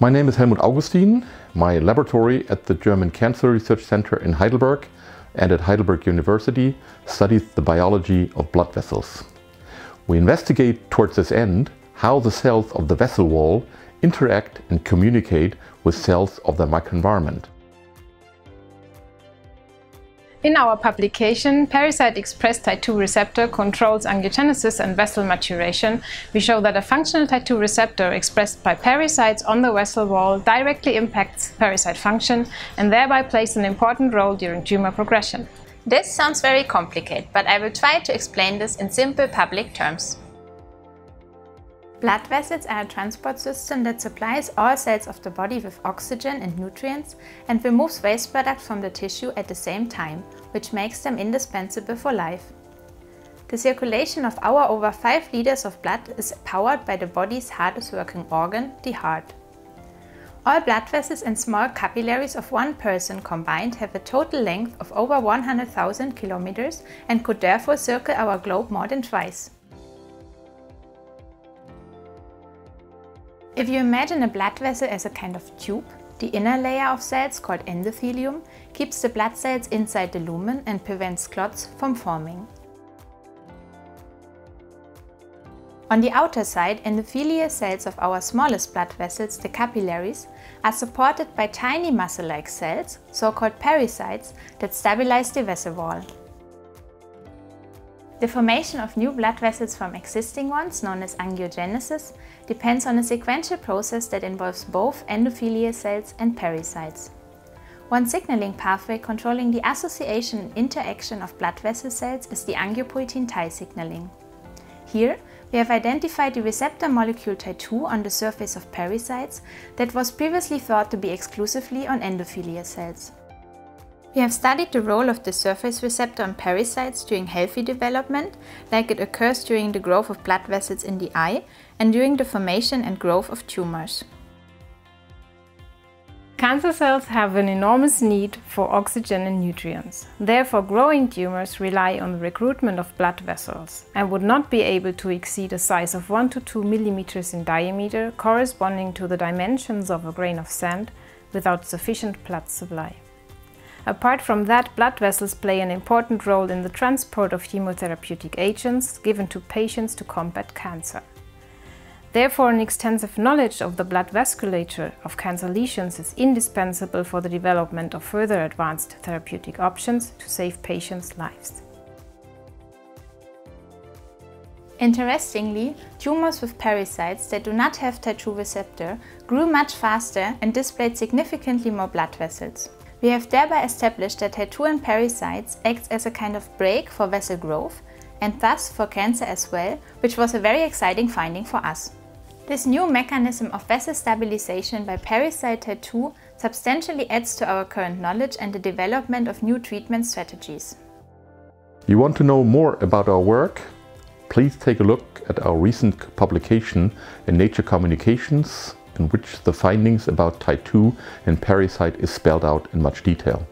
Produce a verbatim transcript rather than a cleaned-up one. My name is Helmut Augustin. My laboratory at the German Cancer Research Center in Heidelberg and at Heidelberg University studies the biology of blood vessels. We investigate towards this end how the cells of the vessel wall interact and communicate with cells of their microenvironment. In our publication, Pericyte-expressed tie two receptor controls angiogenesis and vessel maturation, we show that a functional tie two receptor expressed by pericytes on the vessel wall directly impacts pericyte function and thereby plays an important role during tumor progression. This sounds very complicated, but I will try to explain this in simple public terms. Blood vessels are a transport system that supplies all cells of the body with oxygen and nutrients and removes waste products from the tissue at the same time, which makes them indispensable for life. The circulation of our over five liters of blood is powered by the body's hardest working organ, the heart. All blood vessels and small capillaries of one person combined have a total length of over one hundred thousand kilometers and could therefore circle our globe more than twice. If you imagine a blood vessel as a kind of tube, the inner layer of cells, called endothelium, keeps the blood cells inside the lumen and prevents clots from forming. On the outer side, endothelial cells of our smallest blood vessels, the capillaries, are supported by tiny muscle-like cells, so-called pericytes, that stabilize the vessel wall. The formation of new blood vessels from existing ones, known as angiogenesis, depends on a sequential process that involves both endothelial cells and pericytes. One signaling pathway controlling the association and interaction of blood vessel cells is the angiopoietin-Tie signaling. Here, we have identified the receptor molecule tie two on the surface of pericytes that was previously thought to be exclusively on endothelial cells. We have studied the role of the surface receptor on pericytes during healthy development, like it occurs during the growth of blood vessels in the eye and during the formation and growth of tumors. Cancer cells have an enormous need for oxygen and nutrients. Therefore, growing tumors rely on the recruitment of blood vessels and would not be able to exceed a size of one to two millimeters in diameter, corresponding to the dimensions of a grain of sand, without sufficient blood supply. Apart from that, blood vessels play an important role in the transport of chemotherapeutic agents given to patients to combat cancer. Therefore, an extensive knowledge of the blood vasculature of cancer lesions is indispensable for the development of further advanced therapeutic options to save patients' lives. Interestingly, tumors with pericytes that do not have tie two receptor grew much faster and displayed significantly more blood vessels. We have thereby established that tie two and pericytes acts as a kind of brake for vessel growth and thus for cancer as well, which was a very exciting finding for us. This new mechanism of vessel stabilization by pericyte tie two substantially adds to our current knowledge and the development of new treatment strategies. You want to know more about our work? Please take a look at our recent publication in Nature Communications, in which the findings about tie two and pericyte is spelled out in much detail.